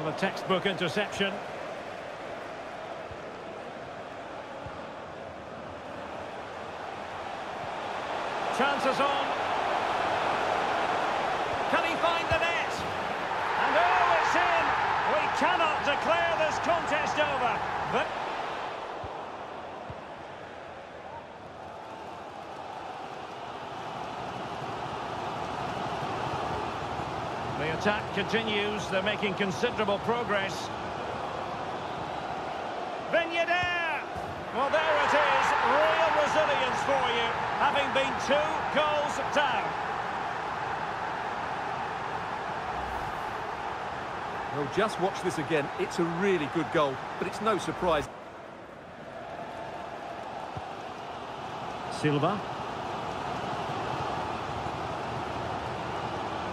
Well, a textbook interception. Chances on. Can he find the net? And oh, it's in! We cannot declare this contest over. But the attack continues. They're making considerable progress. Ben Yedder! Well, there it is. Real resilience for you, having been 2 goals down. Well, just watch this again. It's a really good goal, but it's no surprise. Silva.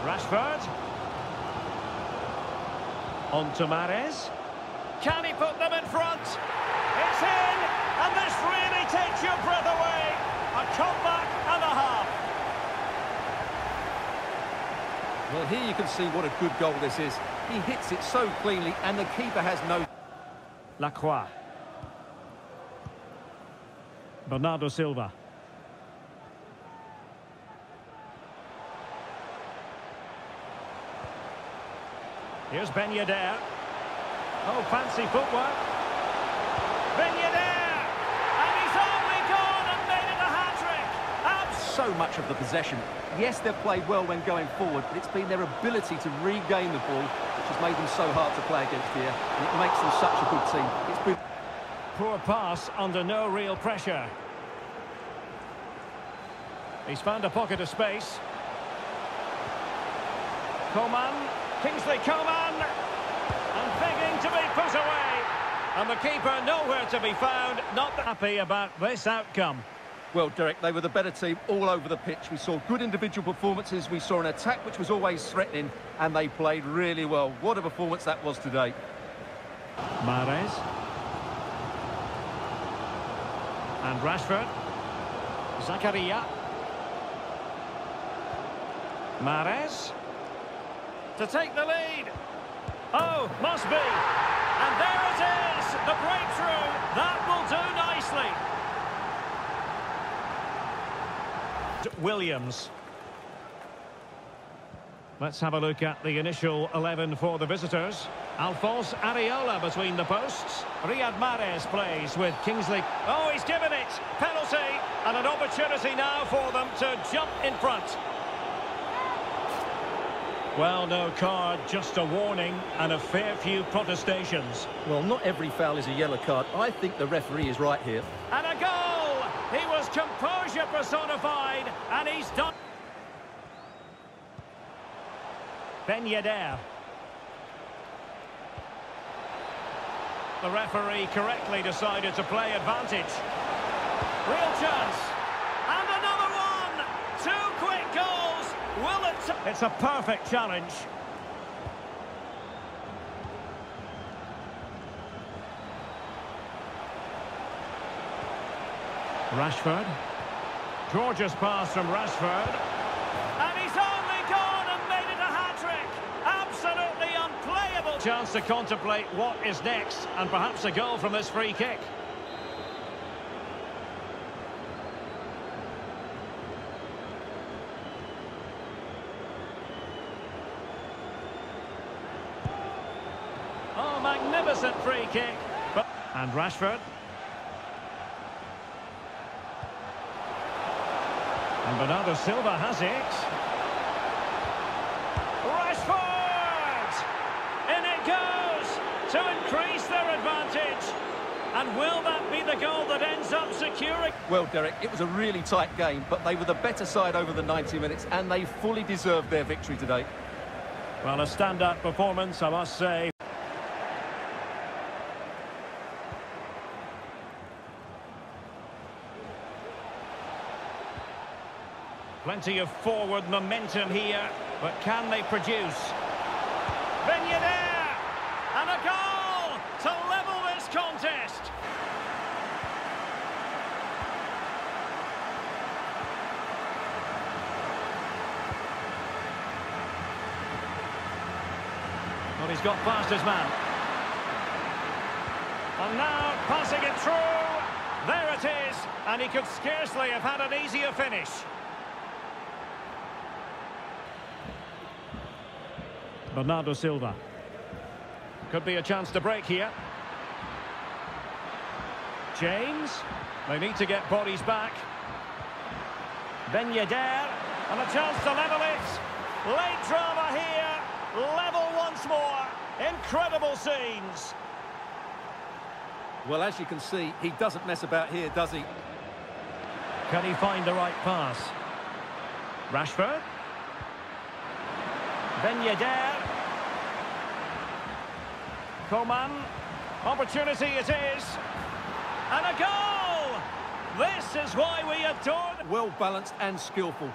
Rashford. On Tomares. Can he put them in front? It's in! And this really takes your breath away. A comeback and a half. Well, here you can see what a good goal this is. He hits it so cleanly, and the keeper has no... Lacroix. Bernardo Silva. Here's Ben Yedder. Oh, fancy footwork. Ben Yedder! And he's only gone and made it a hat-trick! So much of the possession. Yes, they've played well when going forward, but it's been their ability to regain the ball which has made them so hard to play against here, and it makes them such a good team. It's been poor pass under no real pressure. He's found a pocket of space. Coman, Kingsley Coman, and begging to be put away, and the keeper nowhere to be found. Not happy about this outcome. Well, Derek, they were the better team all over the pitch. We saw good individual performances, we saw an attack which was always threatening, and they played really well. What a performance that was today. Mahrez. And Rashford. Zakaria. Mahrez. To take the lead. Oh, must be. And there it is, the breakthrough. That will do nicely. Williams. Let's have a look at the initial 11 for the visitors. Alphonse Areola between the posts. Riyad Mahrez plays with Kingsley. Oh, he's given it. Penalty, and an opportunity now for them to jump in front. Well, no card, just a warning and a fair few protestations. Well, not every foul is a yellow card. I think the referee is right here. And a goal! He was composure personified, and he's done. Ben Yedder. The referee correctly decided to play advantage. Real chance. And another one. 2 quick goals. Will it... It's a perfect challenge. Rashford. Gorgeous pass from Rashford. And he's only gone and made it a hat-trick. Absolutely unplayable. Chance to contemplate what is next, and perhaps a goal from this free kick. Oh, magnificent free kick. And Rashford. And Bernardo Silva has it. Rashford! In it goes to increase their advantage. And will that be the goal that ends up securing? Well, Derek, it was a really tight game, but they were the better side over the 90 minutes, and they fully deserved their victory today. Well, a standout performance, I must say. Plenty of forward momentum here, but can they produce? Ben Yedder, and a goal to level this contest. Well, Well, he's got past his man. And now passing it through. There it is, and he could scarcely have had an easier finish. Bernardo Silva. Could be a chance to break here. James. They need to get bodies back. Ben Yedder, and a chance to level it. Late drama here. Level once more. Incredible scenes. Well, as you can see, he doesn't mess about here, does he? Can he find the right pass? Rashford. Ben Yedder. Coman. Opportunity it is. And a goal! This is why we adore... Well balanced and skillful.